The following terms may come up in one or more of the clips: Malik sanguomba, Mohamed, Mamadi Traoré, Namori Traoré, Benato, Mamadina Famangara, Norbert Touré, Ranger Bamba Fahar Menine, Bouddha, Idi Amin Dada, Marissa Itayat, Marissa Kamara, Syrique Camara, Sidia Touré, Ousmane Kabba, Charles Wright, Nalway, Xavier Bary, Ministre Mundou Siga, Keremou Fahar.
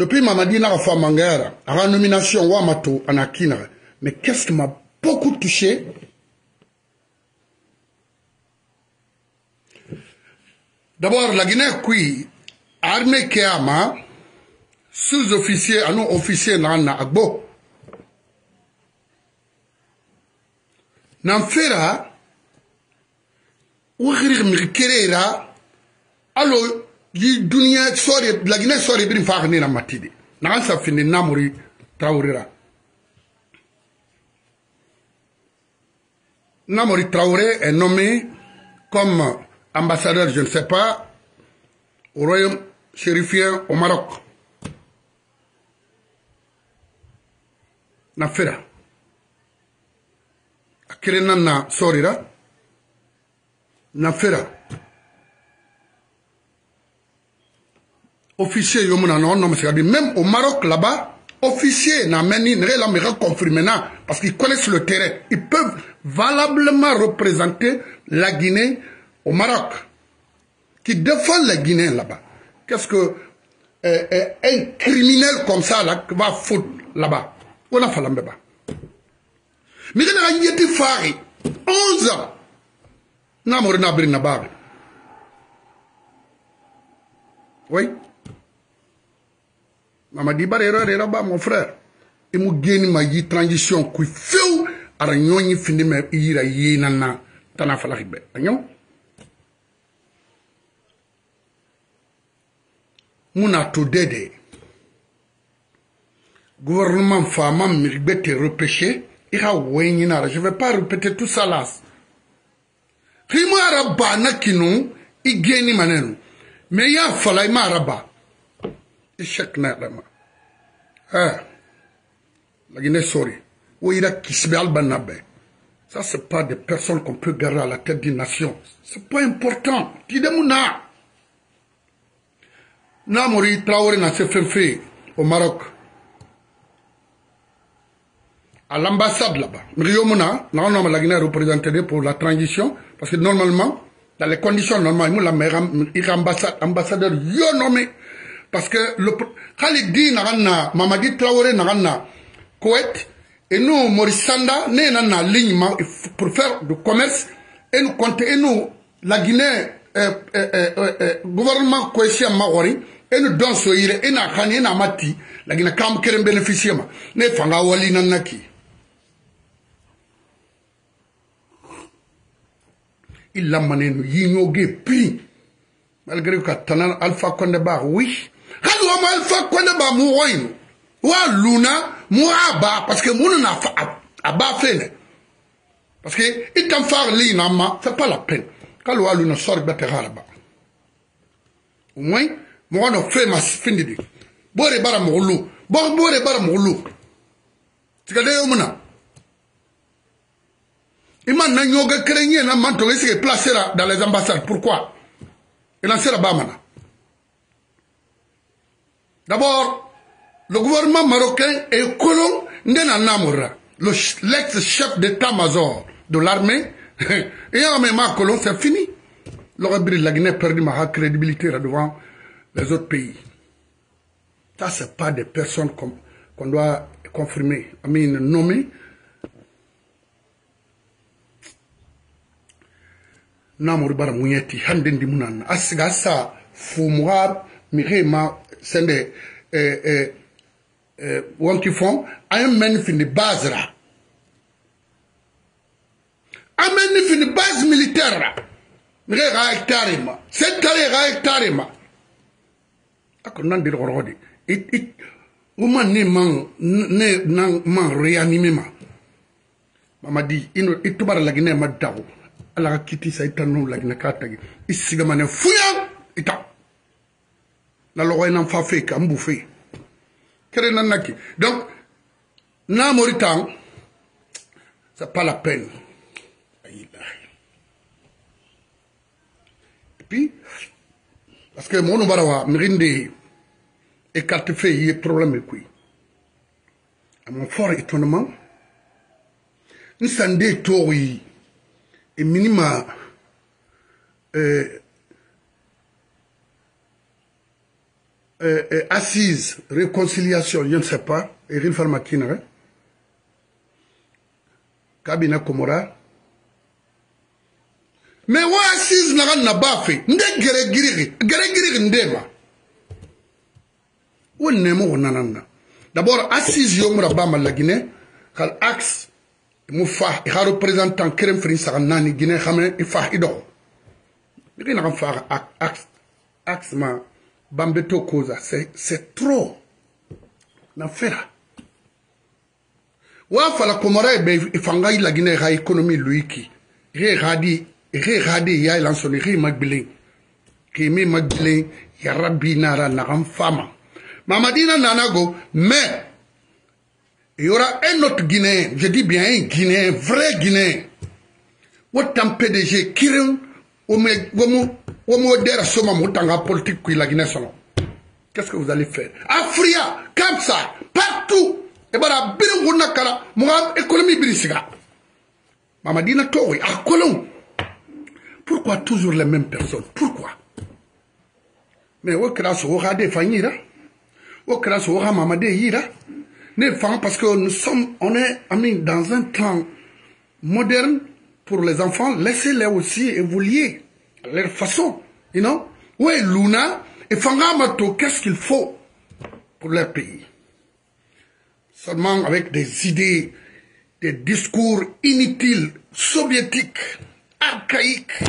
Depuis Mamadina Famangara, à la nomination Wamato en Akina, mais qu'est-ce qui m'a beaucoup touché? D'abord, la Guinée, qui armée qui a sous-officiers, à non-officiers, n'a agbo. N'amfera, ou rire mirkerera, alors, la Guinée sort bien farnée la matide. N'a pas fini Namori Traoré. Namori Traoré est nommé comme ambassadeur, je ne sais pas, au royaume chérifien au Maroc. Nafera. Akrenana sorira. Nafera. Officier yomuna non non monsieur dit même au Maroc là-bas, officier n'a même ni rien à confirmer parce qu'ils connaissent le terrain, ils peuvent valablement représenter la Guinée au Maroc, qui défend les Guinéens là-bas. Qu'est-ce que un criminel comme ça là, qui va foutre là-bas? On a fait là-bas. Mais quand il y a des faris, 11 ans, n'a mouru n'a brin n'a barbe. Oui. Mamadi Barrera est là-bas, mon frère. Et mon gagne ma y transition qui fait où à la nuit finit mais il y a y nana t'en a fait la ribelle. Mounato Dede, gouvernement femme Miribete repêché, il a ouéninara. Je ne vais pas répéter tout ça là. Rima Araba Nakino, il gagne manenou. Mais il y a Falaïma Araba. Il chèque n'a rama. Ah, la Guinée sorry. Ou il a Kisbe Albanabe. Ça, ce n'est pas des personnes qu'on peut garder à la tête d'une nation. Ce n'est pas important. Qui demouna? Namori Traoré n'a se fait au Maroc. À l'ambassade là-bas. Mriomona, non, la Guinée est représentée pour la transition. Parce que normalement, dans les conditions normales, il y a ambassadeur yo nommé. Parce que le Khalidi n'a Mamadi Traoré n'a Koweït. Et nous, Morisanda, nous avons une ligne pour faire du commerce. Et nous comptons, et nous, la Guinée. Gouvernement cohésien maori et nous donnons ce ire et n'a rien à mati la Guinée comme qu'elle bénéficie ma ne fanga wali nanaki il l'a mené nous ignorer puis malgré que tanan alpha kondeba oui quand on alpha kondeba mouine ou à luna mouaba parce que mon n'a pas fait parce que il t'en faire l'inama c'est pas la peine. Quand on sort de la au moins, on a fait ma fin de vie. On a fait ma dans les ambassades. Pourquoi? Il en sera bamana. D'abord, le gouvernement marocain est colon de l'ex-chef d'état-major de l'armée. Et en même temps, Colomb, c'est fini. La Guinée a perdu ma crédibilité devant les autres pays. Ça, ce n'est pas des personnes qu'on doit confirmer, nommer. Namor Bar Mounieti, Handen Dimounan, Asgasa, Foumoab, Mirema, c'est des. Wankifon, un men fin de Basra. Amener une base militaire. C'est un Donc, c'est pas la peine. Et puis, parce que mon barawa, Mirinde, écarte fait, il y a problème avec lui. À mon fort étonnement, nous sommes des tories et minima assises, réconciliation, je ne sais pas, Erin Farmakina, Kabina Komora. Mais ouais, assises n'a pas fait. N'est-ce que Gregiri Ndema? Ou Nemo Nanana. D'abord, assises Yom Rabama la Guinée, Kal Axe, Moufah, et représentant Kerem Frin Saranani, Guinée, Hamen, et Fah Idon. Il n'a pas fait Axe, ma. Bambeto Koza, c'est trop. L'affaire. Ouaf à la Comora, il fanga la Guinée à l'économie Luiki. Ré-radi, ya il en sonne, ré-magbélé. Kémé-magbélé, ya rabinara naram fama. Mamadina Nanago, mais il y aura un autre Guinéen, je dis bien un Guinéen, vrai Guinéen. Autant PDG, Kirin, qu'est-ce que vous allez faire? Afria, comme ça, partout. Et bien, Mamadina Traoré, à Colomb. Pourquoi toujours les mêmes personnes? Pourquoi? Mais au crasse, au radé Fanyira, au crasse, au Ramamade Yira, parce que nous sommes, on est amis dans un temps moderne pour les enfants, laissez-les aussi évoluer à leur façon. You know? Oui, Luna et Fangamato, qu'est-ce qu'il faut pour leur pays? Seulement avec des idées, des discours inutiles, soviétiques, archaïques.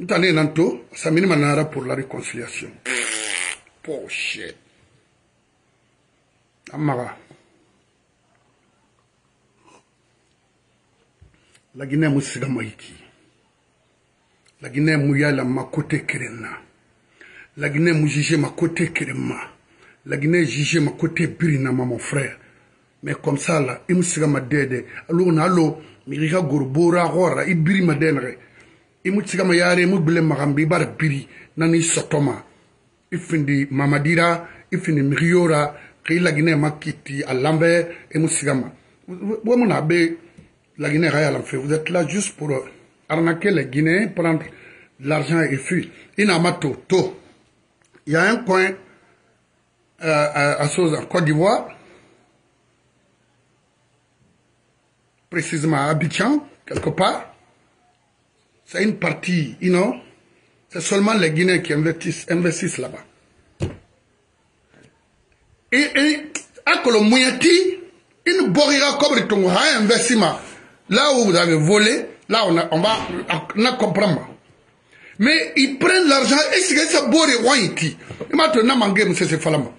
Nous allons nanto, ça m'a manara pour la réconciliation. Poche. Amara. La Guinée Moussiga Moïki. La Guinée Mouyala ma côté Kirena. La Guinée Moujige ma côté Kirema. La Guinée Jige ma côté Birinama, mon frère. Mais comme ça, là, il me sera ma dede. Alors, on a l'eau, Miriga Gorbora, Rora, Ibiri ma denre. Il me sera ma yare, Mouble Marambibar Biri, Nani Sotoma. Il finit Mamadira, il finit Miriora, Kay la Guinée ma Kitty, à Lambert, et Moussigama. Vous m'en avez la Guinée Raya l'en fait. Vous êtes là juste pour arnaquer les Guinéens, prendre l'argent et fuir. Il y a un coin à Sosa, Côte d'Ivoire, précisément à Abidjan, quelque part. C'est une partie, you know, c'est seulement les Guinéens qui investissent là-bas. Et à Colombouillati, il ne borira comme le Tongo, un investissement. Là où vous avez volé, là, on va comprendre. Mais ils prennent l'argent et c'est ça boré ouanti. Et maintenant, mangé monsieur c'est falama.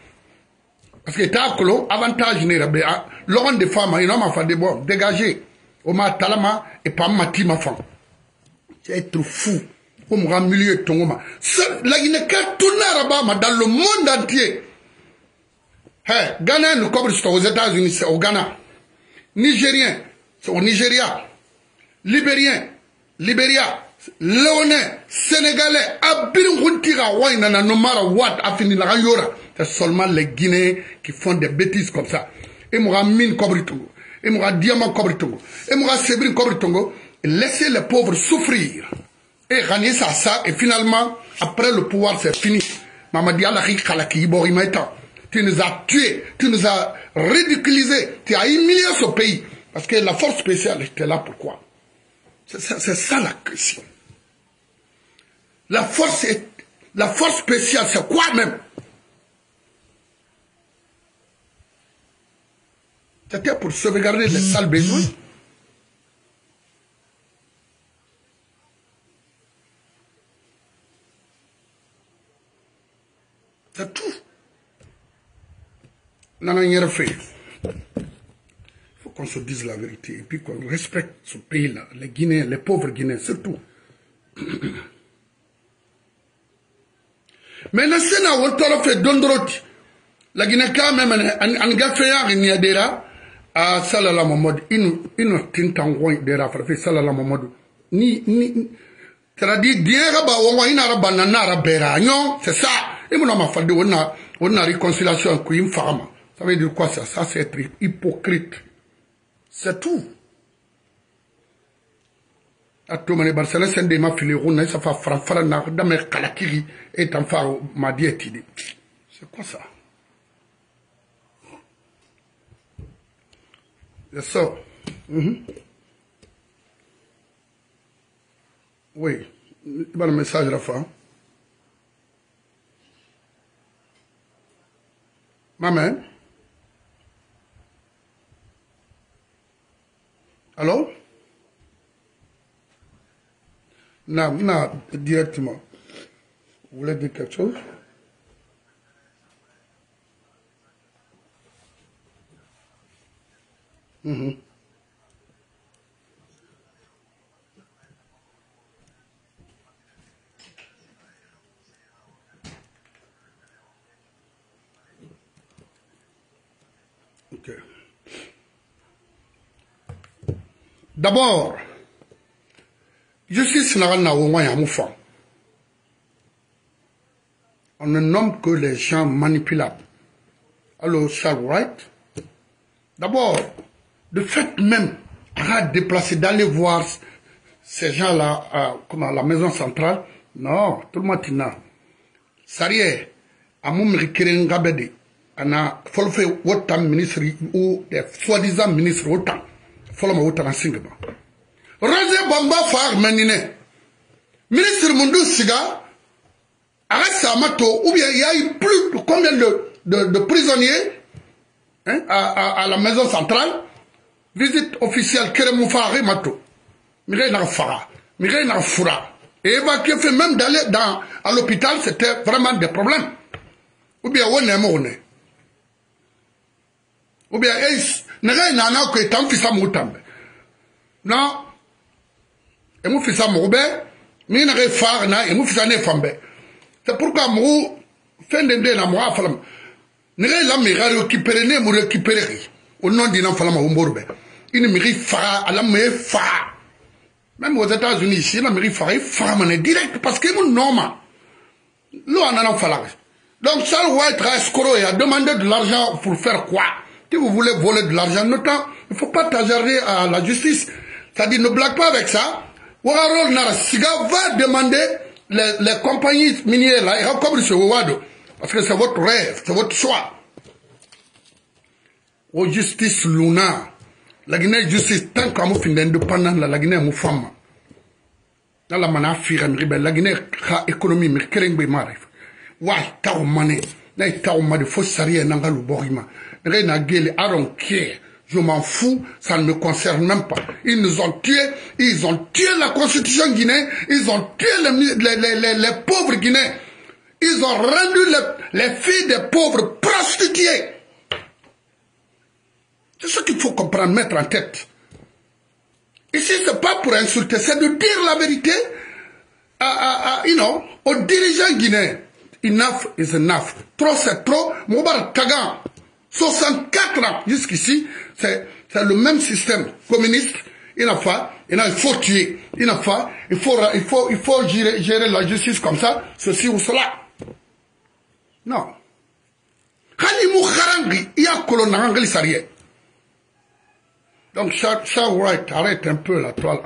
Parce que t'as colo avantage n'est pas. L'on des femmes, ils n'ont pas de bon dégager. On m'a talama et pas mati ma femme. C'est être fou. On m'a milieu de ton homme. La Guinée tourne dans le monde entier. Hey, Ghana nous cobre aux États-Unis, c'est au Ghana. Nigérien, c'est au Nigeria. Libérien, Libéria, Léonais, Sénégalais, Abirunguntira, Wainana, Nomara, Wat, Afini, Larayora. C'est seulement les Guinéens qui font des bêtises comme ça. Et moi, mine Kobritongo. Et moi, diamant Kobritongo. Et moi, Sébrine Kobritongo. Laissez les pauvres souffrir. Et gagner ça. Et finalement, après le pouvoir, c'est fini. Mamadi Alari Kalaki, Iborimaïta. Tu nous as tués. Tu nous as ridiculisés. Tu as humilié ce pays. Parce que la force spéciale était là. Pourquoi? C'est ça la question. La force spéciale, c'est quoi même? C'était pour sauvegarder les sales besoins. C'est tout. Non, non, il n'y a rien fait. Qu'on se dise la vérité et puis qu'on respecte ce pays-là, les Guinéens, les pauvres Guinéens, surtout. Mais le Sénat, on t'a fait d'Ondroti. La Guinée, quand même, en Gaféa, il y a des rats à Salala Mamadou. Une tintangouin des rats, frère, Salala Mamadou. C'est-à-dire, des rabats, on a rabat, on a rabat, c'est ça. Et mon homme a fait, on a réconciliation avec une femme. Ça veut dire quoi ça? Ça, c'est être hypocrite. C'est tout. atomane barsala sende ma fileruna ça fa frafara na dame kalakiri et en fa ma dietide. C'est quoi ça? Le sort. Oui, le message à la fin. Maman. Allô? Non, non, directement. Vous voulez dire quelque chose? Ok. D'abord, je suis Sénarana au moins à Moufan. On ne nomme que les gens manipulables. Alors, Charles Wright, d'abord, de fait même, arrête de déplacer, d'aller voir ces gens-là, comme à la maison centrale. Non, tout le monde est là. Sarié, à Moumrikiré Ngabede, on a fait autant ministre ou des soi-disant ministres autant. Follow autant en Singapour. Ranger Bamba Fahar Menine, Ministre Mundou Siga, arrête sa mato, ou bien il y a eu plus de combien de prisonniers hein, à la maison centrale. Visite officielle Keremou Fahar et Mato. Mireille Nafara, Mireille Nafara. Et évacuer fait même d'aller à l'hôpital, c'était vraiment des problèmes. Ou bien on est mort. Ou bien Mireille Nana qui est en fils à Moutambe. Non. Et mon fils à Mourbe, Mireille Farna et mon fils à Nefambe. C'est pourquoi Mou fait d'un dé la moire. Mireille la Mireille récupérer, ne mou récupérer. Au nom d'un enfant, il mérite Farah, à la mairie Farah. Même aux États-Unis, ici, la mairie Farah est Farah, direct, parce qu'il est normal. L'eau en a fallu. Donc, Charles Wright a demandé de l'argent pour faire quoi? Si vous voulez voler de l'argent, notamment, il ne faut pas t'agarrer à la justice. C'est-à-dire, ne blague pas avec ça. Warol Narasiga va demander les compagnies minières, là, et recobre ce Wawado. Parce que c'est votre rêve, c'est votre choix. Au justice luna, la Guinée justice tant qu'on fait indépendant la Guinée mon femme. Dans la manafire la Guinée a économie mais qu'est-ce que m'arrive? Wa tao mané, na tao mané faut s'arrêter n'anga le borima. Rien à gueuler, I don't care. Je m'en fous, ça ne me concerne même pas. Ils nous ont tués, ils ont tué la constitution guinéenne, ils ont tué les pauvres guinéens, ils ont rendu les filles des pauvres prostituées. C'est ce qu'il faut comprendre, mettre en tête. Ici, ce n'est pas pour insulter, c'est de dire la vérité aux dirigeants guinéens. Enough is enough. Trop, c'est trop. Moubar Tagan, 64 ans jusqu'ici, c'est le même système communiste. Il faut tuer. Il faut gérer la justice comme ça, ceci ou cela. Non. Khanimou Kharangi, il y a Kolonangli Sarié. Donc, Charles Wright, arrête un peu la toile.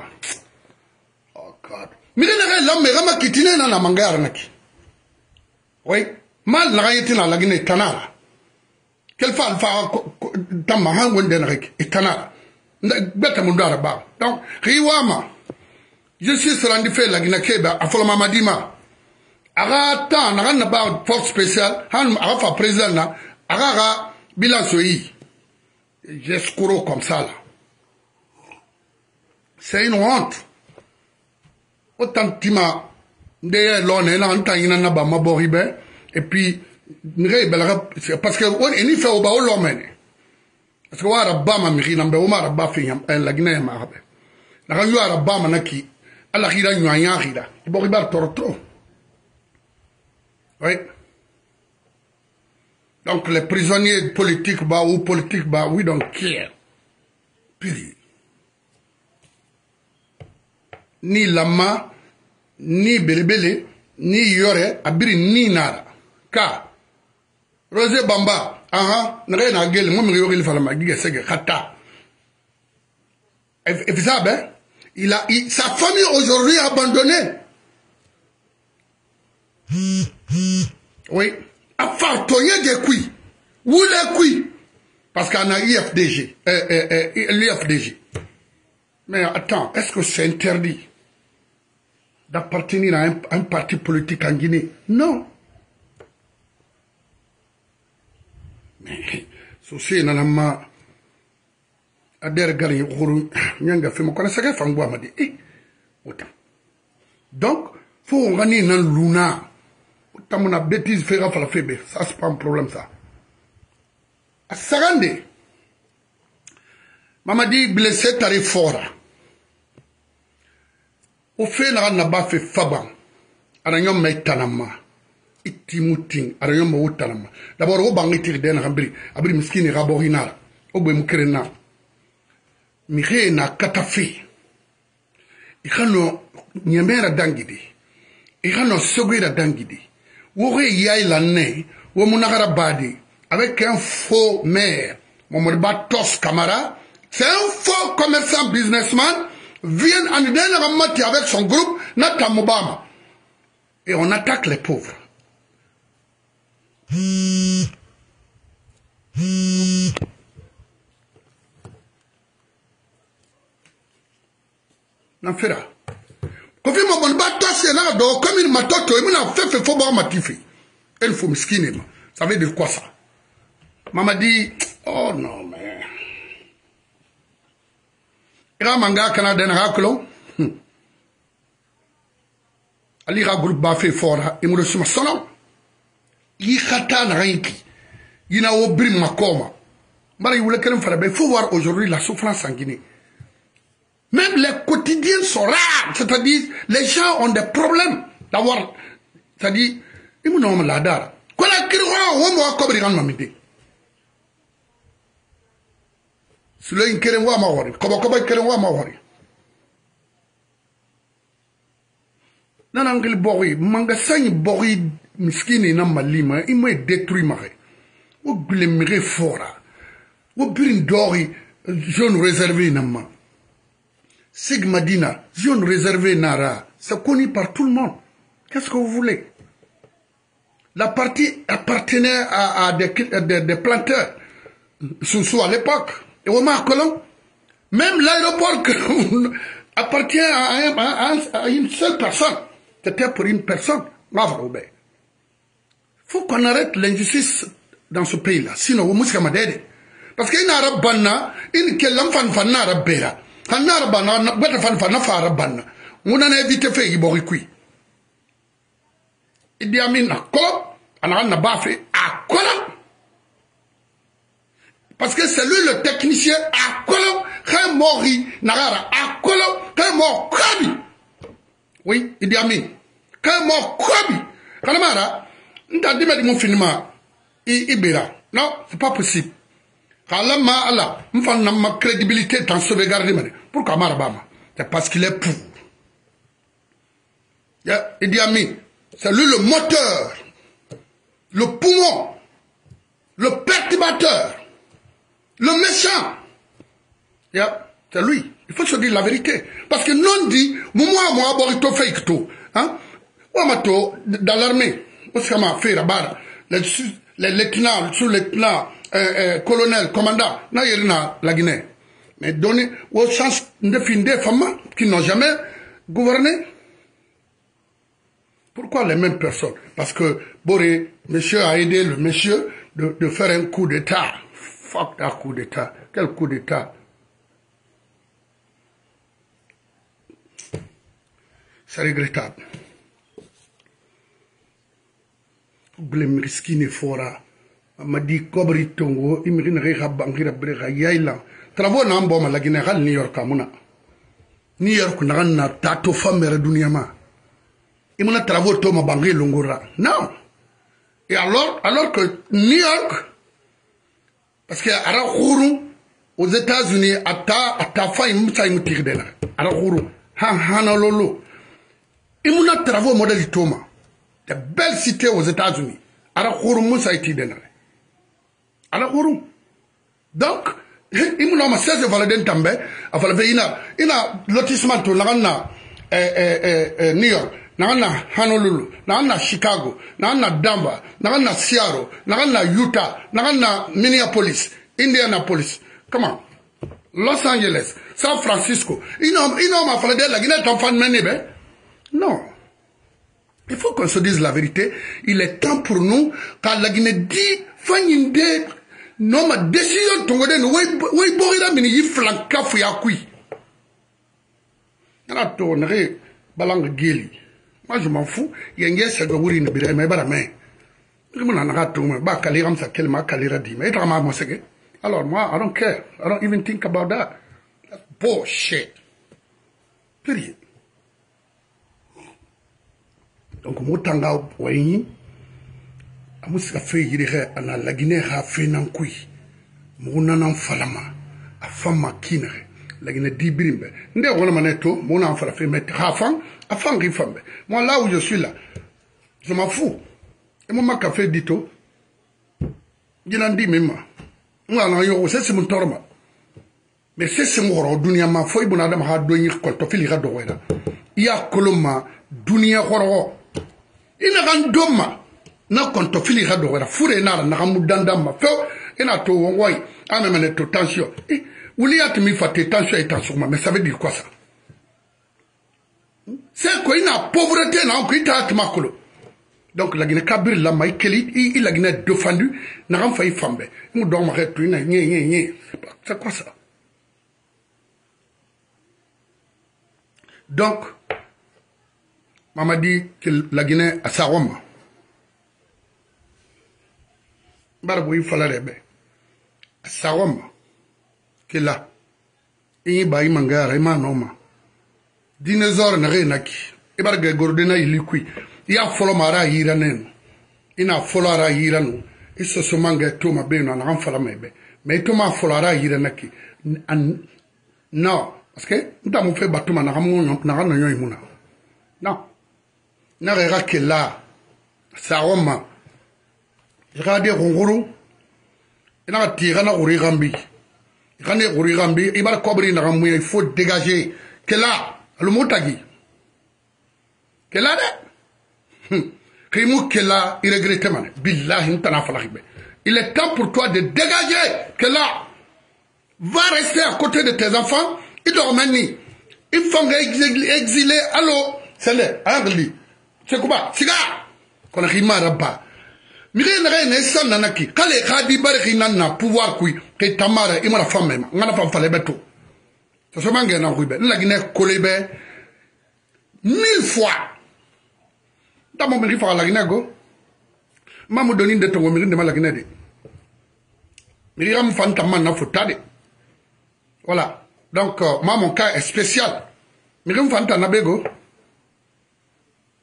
Oh, God. Mais oui. Mal dans la Guinée, Tanara. Quelle femme dans ma et Tanara. Donc, Riwama, je suis rendu fait la Guinée, à Folomamadima. Aratan, Aranaba, force spéciale, Arafa président, Arara, bilan soyi. J'escouro comme ça, là. C'est une honte. Autant que l'on et puis, parce que on est fait au bas l'homme. Parce que oui. Donc les prisonniers politiques ou politiques, we don't care. Puis, ni Lama, ni Belebele, ni Yore, Abiri, ni Nara. Car, Rosé Bamba, n'a rien à gueuler, moi, je vais le faire, je vais le faire, je vais le faire, Sa famille aujourd'hui abandonnée. Oui. A fartonné des couilles. Où les couilles? Parce qu'on a l'IFDG. L'IFDG. Mais attends, est-ce que c'est interdit d'appartenir à un parti politique en Guinée? Non. Mais ceci n'a pas donc, faut organiser dans Luna. Autant on a bêtise faire à la faible, ça c'est pas un problème ça. À Sarande, Mamadi blessé t'arrive fort. Au fait n'a pas fait faban. Arayon maitanama. Itimouting. Arayon moutanama. D'abord au bangitir d'un rabri, abri miskine raborina. Obé moukrena. Mireille na katafi. Ikano nyemera dangidi. Ikano sogira dangidi. Wore yai la ne. Womunagara badi. Avec un faux maire. Mohamed Kamara. C'est un faux commerçant businessman. Vient en dernier avec son groupe. Nathan Obama. Et on attaque les pauvres. N'afera. Kofi mon bateau c'est là donc comme il m'a toqué, il m'a fait faux bar matifi. Elle faut miskine. Ça veut dire quoi ça? Maman dit oh non mais. Ira manga Canada n'raklo. Ali ra groupe ba fait fort et me reçu ma salam. Yi khatan ranki. Yina obri makoma. Mari wule kelen fara be faut voir aujourd'hui la souffrance en Guinée. Même les quotidiens sont rares, c'est-à-dire les gens ont des problèmes d'avoir, c'est-à-dire, ils m'ont nommé la dara. Quand la kirwa, on m'a cobré en mamidé. Si l'on kirwa m'a wari, comment kirwa m'a wari. Nan angel bori, mangasani bori, miskine nan malima, il m'a détruit ma ré. Ou glemire fora. Ou brindori, jeune réservé nan ma. Sigmadina, zone réservée Nara, c'est connu par tout le monde. Qu'est-ce que vous voulez? La partie appartenait à des planteurs, sous à l'époque. Et remarque là, même l'aéroport appartient à une seule personne. C'était pour une personne. Il faut qu'on arrête l'injustice dans ce pays-là. Sinon, on ne peut pas m'aider. Parce qu'il y a un arabe, il y a un enfant qui arabe. Quand on a évité de faire des borikouis. Idi Amin Dada, parce que c'est lui le technicien à Kolom, quand mori Nagara à Kolom, quand mort Kabi. Oui, Idi Amin. Quand mort Kabi. Quand Mara, on t'a dit mon film Ibera. Non, c'est pas possible. Kalama Allah, m'fana ma crédibilité dans sauvegarder. Pourquoi Marabama? C'est parce qu'il est pour. Idi Amin, c'est lui le moteur, le poumon, le perturbateur, le méchant. C'est lui. Il faut se dire la vérité. Parce que non dit, moi, aborito fake tout. Hein? Ouamato, dans l'armée, Oskama, Firabara, les lieutenants, les sous-lieutenants, colonel, commandant, na yerina la Guinée. Mais donner aux chances de finir des femmes qui n'ont jamais gouverné. Pourquoi les mêmes personnes? Parce que Boré, monsieur a aidé le monsieur de faire un coup d'état. Fuck un coup d'état. Quel coup d'état? C'est regrettable. Glemriskine fora. Madi Kobri Tongo, Imrin Reha Bangira Brega Yaila. Travaux n'ambom à la Guinée, New York Amuna. New York Narana, Tato Famer Dunyama. Imuna Travaux Toma Bangri Lungura. Non. Et alors que New York, parce que Arahuru, aux États-Unis, Ata Faimutsa Imutirdela. Arahuru, Hanalolo. Imuna Travaux Model Toma. De belles cités aux États-Unis. Arahuru Musa Itidela. Donc, Imuna masese valadent tambe, afalbe ina lotissement to nagana New York, nagana Honolulu, nagana Chicago, nagana Denver, nagana Seattle, nagana Utah, nagana Minneapolis, Indianapolis. Come on. Los Angeles, San Francisco. Ina mafalade la Guinée ton fan menebe. Non. Il faut qu'on se dise la vérité. Il est temps pour nous car la Guinée dit faninde non ma décision tongode no way borida mini yiflanka fuyakui. Ana tonre balang geli. Moi je m'en fous. Yenge sa gori ni bira me bara me. Comme on ana tongma ba kali comme ça kelma kalira di me drama mo sege. Alors moi, I don't care. I don't even think about that. That's bullshit. Period. Donc, motanga oini, amusika fe yireke ana lagine ha fe nankui, mona nanfalama, afama kinere, lagine dibrimbe. Nde wona maneto, mona anfala fe met hafang, afang rifambe. Moi là où je suis là, je m'en fous. Et mon ma café dito, je n'en dis même pas. C'est mon torma. Mais c'est mon rôle. Dunia ma foi, bon adam a donné colto filiga d'ouera. Ia coloma, dunia horo. Il a un doma. N'a colto filiga d'ouera. Fouré n'a ramudandama. Feu, et n'a tout envoyé. Amène tout tension. Ou l'y a te mis faté tension et tension. Mais ça veut dire quoi ça? C'est quoi? Il a pauvreté n'a qu'il t'a macolo. Donc la Guinée Kabir la Maïkeli, il a Guinée défendu, n'a rien failli fambe. Nous dormons retour, c'est quoi ça? Donc, maman dit que la Guinée a sa rome. Barbo il fallait bien. A sa rome, que là, il va y manger vraiment normal. Dinosaure n'a rien à qui. Et barbe Gordena il est cuit. Il a follow mara iranen. Il a follow ara iranu. Il se soumenge tout ma bien en renfala mebe. Mais tout ma follow ara iranaki. Non, parce que nous avons fait battu ma naramon naranoyon imuna. Non, n'arrêtera que là. Ça roma. Regardez Ronguru. Il a tiré na origambi. Il a tiré origambi. Il va cobrir naramouya. Il faut dégager. Que là, le motagi. Que là. Il est temps pour toi de dégager que là, va rester à côté de tes enfants, ils dorment ni. Ils font exiler, allô, c'est là, Angli, c'est quoi, c'est là, qu'on a rimé à Rabat. Mireille Nafara, quand les Khadibars n'a pouvoir qui, que Tamara, il m'a la femme même, on n'a pas fallu bateau. Ça se mange en Rubé, la Guinée Colébé, 1000 fois. Dans mon mérite, la Guinée, je me donne de ton mérite de la Guinée. Mais il y a un fantasme à foutre. Voilà. Donc, mon cas est spécial. Mais il y a un fantasme à bego.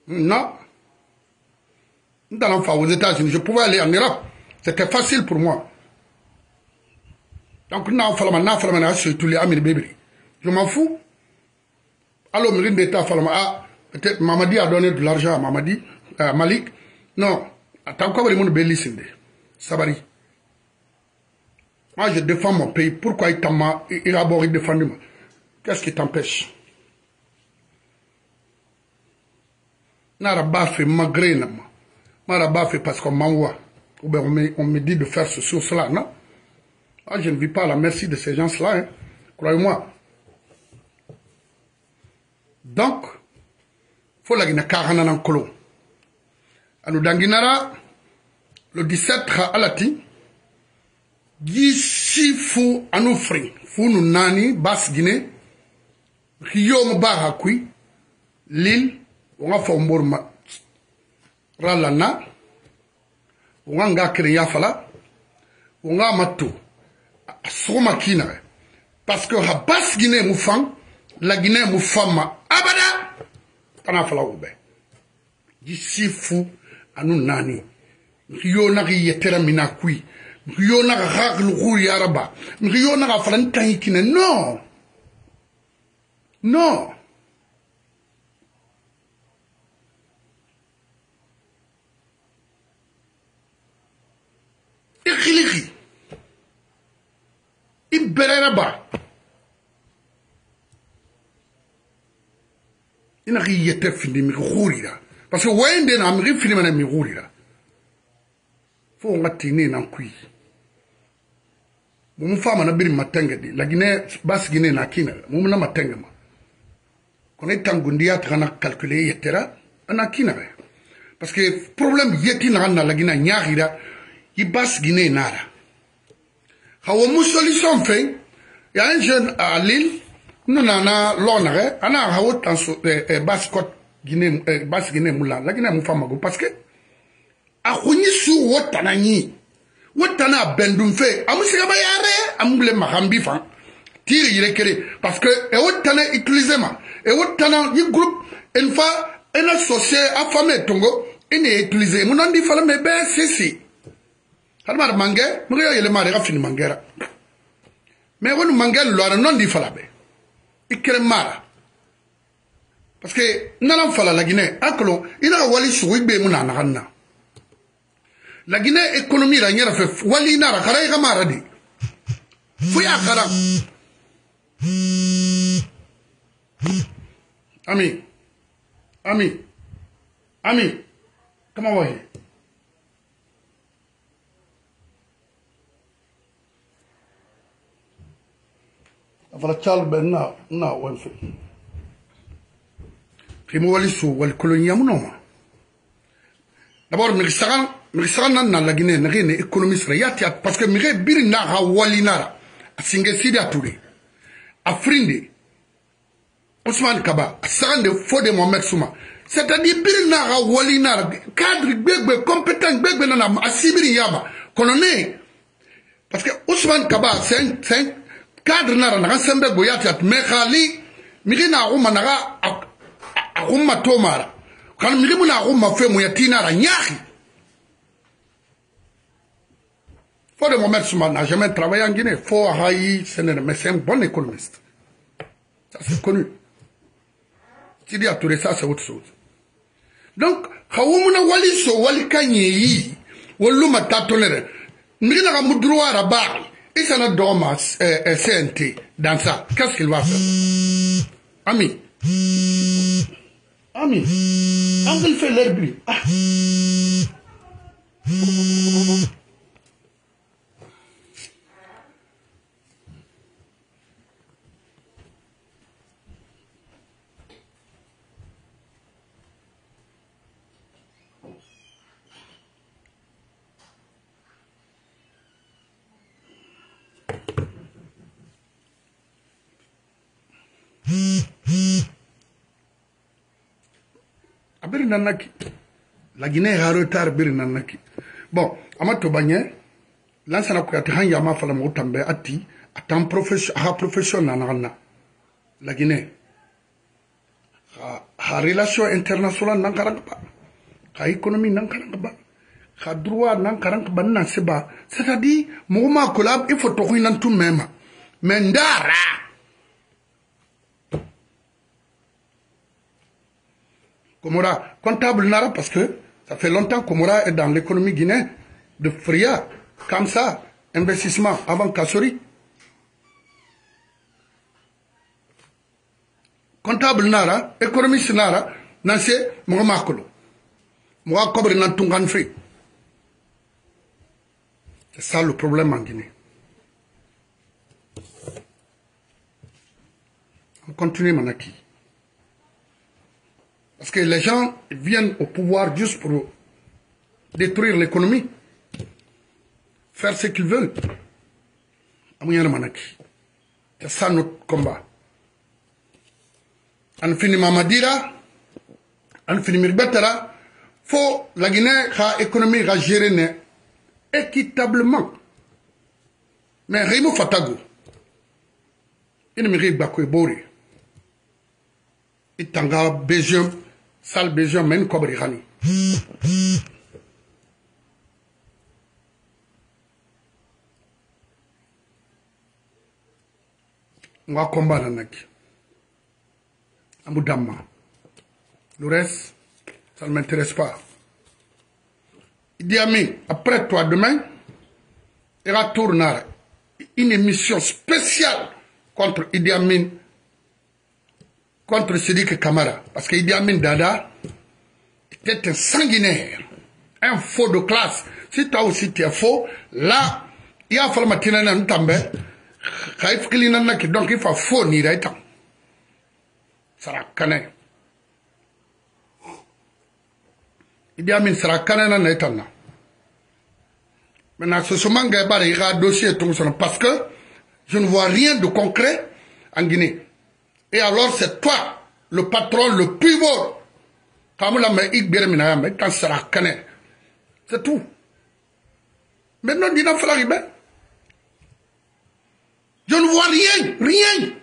Non. Dans l'enfant aux États-Unis, je pouvais aller en Europe. C'était facile pour moi. Donc, non, il faut tous les amis de bébé. Je m'en fous. Alors, mérite d'État, il faut peut-être Mamadi a donné de l'argent à Mamadi, à Malik. Non. Attends, comment les gens bélis Sindé Sabari. Moi, je défends mon pays. Pourquoi il a abordé défendu moi? Qu'est-ce qui t'empêche? Naraba fait malgré moi. Naraba fait parce qu'on m'envoie. Ou bien on me dit de faire ceci ou cela. Non. Moi, je ne vis pas à la merci de ces gens-là. Hein. Croyez-moi. Donc, la Guinée Karana Nankolo. Alors, dans Guinara, le 17 Alati, d'ici fou Anoufri, fou nous nani, basse Guinée, Rio Mbarakui, l'île, on a fait un bourma, Ralana, on a créé Yafala, on a matou, Somakina, parce que la basse Guinée Moufan, la Guinée Moufama, Abada. D'ici fou à nous nani. Rionari yeteramina qui. Rionara raglou yaraba. Rionara flantaïkine. Non. Non. Il Berenaba. Il n'a rien été fini, mais roulira. Parce que Wende n'a rien fini, mais roulira. Faut m'attiner dans le cuit. Mon femme n'a bien m'attendé. La Guinée, basse Guinée n'a qu'une. Mon n'a m'attendé. Quand on est en Gondia, on a calculé, etc. On a qu'une. Parce que le problème, il y a qu'une dans la Guinée, il y a rien. Il basse Guinée n'a rien. Il y a un jeune à Lille, nous avons l'honneur, on a Basse-Guinée Moula, la Guinée Moufamago, parce que, à Kounisou, Watanani, Watana Bendoumfe, à Moussikabayare, à Moule Mahambifan, Tiri Yrekere, parce que, et Watana Utilisema, et Watana, un groupe, une femme, un associé, à Fame Tongo, une utilisée, mon nom dit Fame BCC. Almar mangé, mourir il est marré à finir mangé. Mais on mangé l'or non dit fallait. Il crée marre. Parce que n'allons fallait la Guinée. Aclo, il a wali souibé mon anana. La Guinée économie la niera fait wali nara kara ira maradi. Fouya kara. Ami. Comment voyez? Charles Bernard, non, on fait. Primo Waliso, Wal Colonia Monoma. D'abord, Marissa n'a la Guinée, rien économiste Rayatia, parce que Mireille Birina Walinara, à Singesidia Touré, à Frinde, Ousmane Kabba, à Sarande Fode Mohamed Souma. C'est-à-dire Birina Walinara, cadre, bébé, compétent, bébé, nanam, à Sibiri Yaba, colonné. Parce que Ousmane Kabba, c'est cadre nara na sembe goyati at mekhali migina ruma nara ruma tomara kan migimuna ruma fe mu yatina ra nyahi faut de Mohamed Soumane n'a jamais travaillé en Guinée faut haï c'est un bon économiste ça c'est connu tu dis à tout ça c'est autre chose donc khawumuna waliso walikanyei woluma tatonere migina ra mudroa ra bari. Il s'en a dormi CNT dans ça. Qu'est-ce qu'il va faire? Ami, Angle fait l'herbe. Ah. La Guinée a retard Birinanaki. Bon, Amato Bagné, l'ancien Yama Falamotambe Ati, attend profession Nanana. La Guinée. Ha relation internationale Nankarangba. Ha économie Nankarangba. Ha droit Nankarangba Nanseba. C'est-à-dire, Mouma Collab, il faut trouver tout même. Mendara! Komora, comptable Nara, parce que ça fait longtemps que Komora est dans l'économie guinéenne de Fria, comme ça, investissement avant Kassori. Comptable Nara, économiste Nara, Nancy, Mohamakolo. Moha Kobre Nantunganfri. C'est ça le problème en Guinée. On continue, Manaki. Parce que les gens viennent au pouvoir juste pour détruire l'économie, faire ce qu'ils veulent. C'est ça notre combat. On finit Mamadira, on finit Mirbatara, il faut la Guinée, l'économie va gérer équitablement. Mais il faut Fatago. Il ne mérite pas que Boré. Il tanga Béjum. Sal besoin même Kobri Khani. On va combattre avec. Amoudamma. Le reste, ça ne m'intéresse pas. Idi Amin, après toi demain, il retourne. une émission spéciale contre Idi Amin, contre Syrique Camara. Parce que Idi Amin Dada était un sanguinaire, un faux de classe. Si toi aussi tu es faux, là, il y a un faux de donc il faut faux ni d'être. Sarakane. Idi Amin Sarakane n'a n'étant là. Maintenant, ce moment, il y a un dossier parce que je ne vois rien de concret en Guinée. Et alors, c'est toi, le patron, le pivot. C'est tout. Maintenant, il va falloir arriver. Je ne vois rien, rien.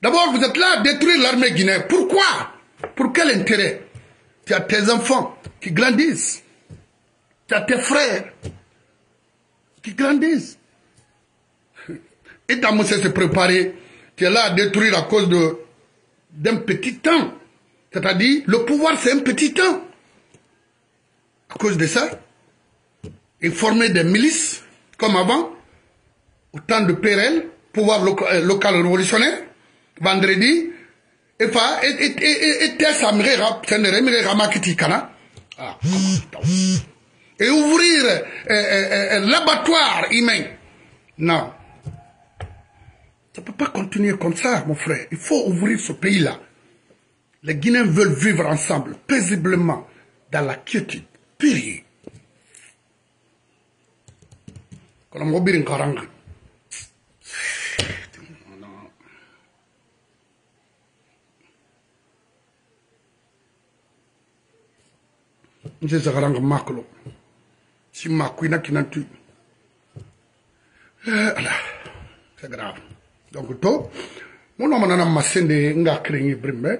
D'abord, vous êtes là à détruire l'armée guinéenne. Pourquoi? Pour quel intérêt? Tu as tes enfants qui grandissent. Tu as tes frères qui grandissent. Et ta moussée se préparer. Tu es là à détruire à cause d'un petit temps. C'est-à-dire, le pouvoir, c'est un petit temps. À cause de ça, ils formaient des milices, comme avant, au temps de Pérel, pouvoir local révolutionnaire, vendredi, et ouvrir l'abattoir humain. Non. Ça ne peut pas continuer comme ça, mon frère. Il faut ouvrir ce pays-là. Les Guinéens veulent vivre ensemble, paisiblement, dans la quiétude. Pire. Je suis Maklo. Si Makwina qui n'a tué. C'est grave. Donc, toi, mon nom n'a pas scène n'a créé brimé.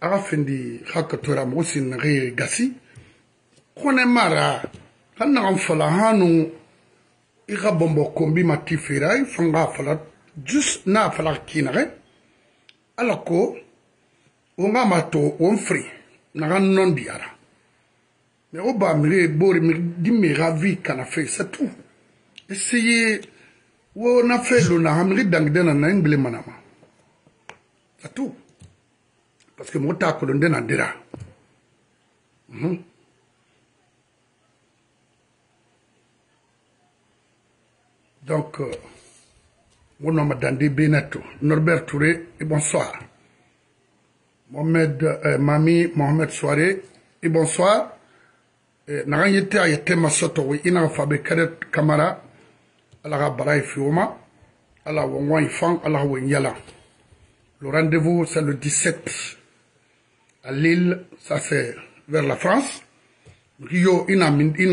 À fin de Hakatura Moussin Gassi. Kone mara. Kana amfala hanu. Ira bombo kombi matifirai. Fanga fala. Just na fala kinare. Alako. Unga mato onfri. Naga non diara. Mais au bas, je c'est tout. Essayez, on a fait le c'est tout. Parce que mon tac, on a déjà. Donc, mon nom est Benato, Norbert Touré, et bonsoir. Mohamed, Mami, Mohamed Soare, et bonsoir. N'arrêtez à y être massoto oui inafabriquer caméra à la barre et fioma à la wangwai fang à la wanyala. Le rendez-vous c'est le 17 à Lille, ça c'est vers la France. Rio ina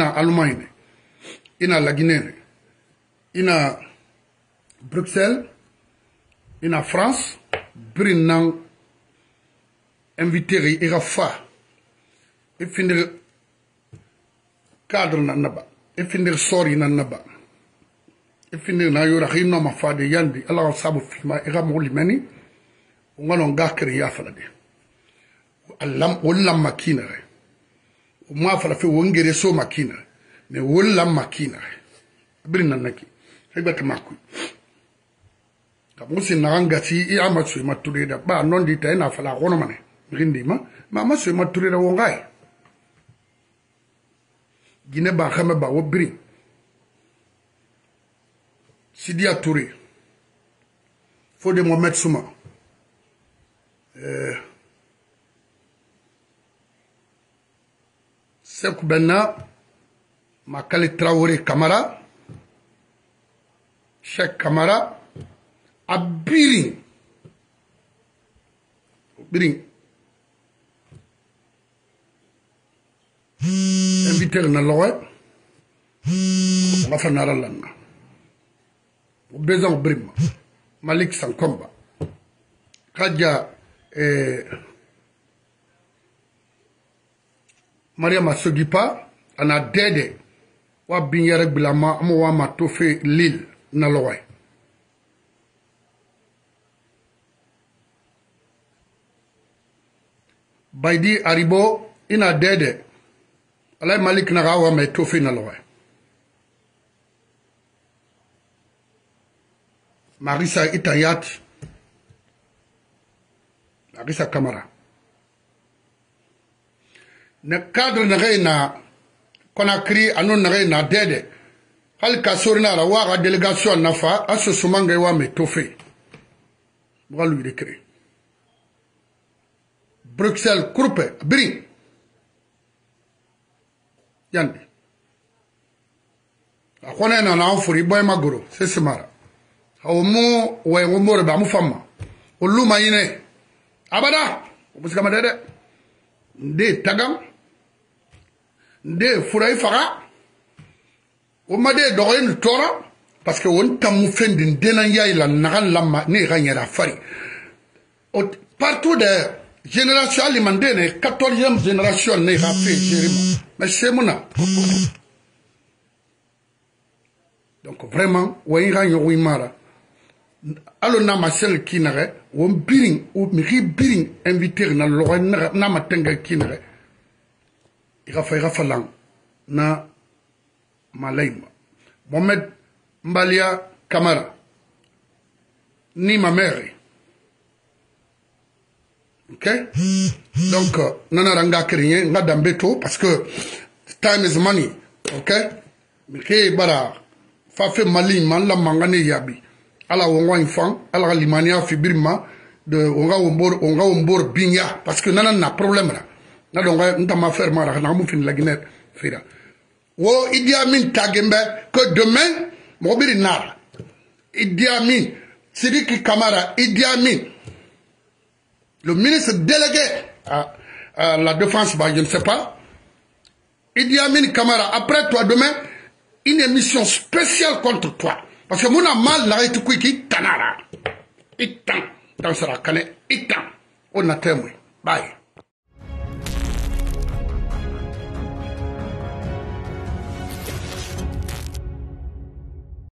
Allemagne, ina la Guinée, ina Bruxelles, ina France. Brinan invité et Rafa et finir cadre nan naba e finir sori nan naba e finir na yura hinno ma faade yandi allah sabu fima e gam ulimani ngolon gakri ya falade allam wallam makina ma fala fi wongere so makina ne wallam makina birna naki hebata makku kamusi nangati i amatsu mature da ba non di tay na fala gono mane rindi ma masu mature da wongai Guinée ba xame ba wo biri Sidia Touré Fodé Mohamed Souma Sekou Benna Makali Traoré Kamara Cheikh Kamara Abiri Abiri invité Nalway, on va faire Naralana. Au besoin Brima, Malik sanguomba. Kadja Maria Masogipa, on a dédé. Wa binyare bilama, mowa matofe Lille Nalway. Baidi Aribo, on a dédé. Allah Malik Narawa mais tout fait dans le Marissa Itayat, Marissa Kamara. Le cadre qu'on a créé à nous n'a d'aide. Halka Sorina, la délégation Nafa, à ce moment où me tofé. Voilà lui décret. Bruxelles, Kruppe, Bri. Yandi. La Kwana n'a en fourri, boy maguro, c'est ce mara. Aomo, ouais, on mort, bah, moufama. On l'ouma yine. Abada, on se gamme d'aide. Nde tagam. Nde fourraï fara. On m'a dit d'oreille Torah, parce que on t'a mouffé d'une dénaya et la naran lama ne gagnera fari. Partout d'ailleurs, génération alimentaire, 14e génération ne rafé, Jérémy. Mais c'est mon âme. Donc vraiment, on gagne au Imara. Alors, on a celle qui n'a pas, on biring, on biring invité dans l'oreille, n'a pas tenga qui n'a pas. Il a fait rafalang, n'a Malaima. Mohamed Mbalia Kamara. Ni ma mère. Ok? Donc, nanaranga kerinye, nga dambeto, parce que time is money. Ok? Miki bara, fafe malima, la mangane yabi. Ala wongwa infant, ala limania fibirma, de onga wombor binya, parce que nanan na problème là. Nadonga, n'tama faire mara, n'amoufin la Guinée, fira. Oh, Idi Amin Tagembe, que demain, Mobili Nara, Idi Amin, Syrique Camara, Idi Amin, le ministre délégué à la défense, bah, je ne sais pas, Idi Amin Camara, après toi demain, une émission spéciale contre toi. Parce que mon amal n'a été qui tanara. Itan, dans ce racanet, itan, on a témoin. Bye.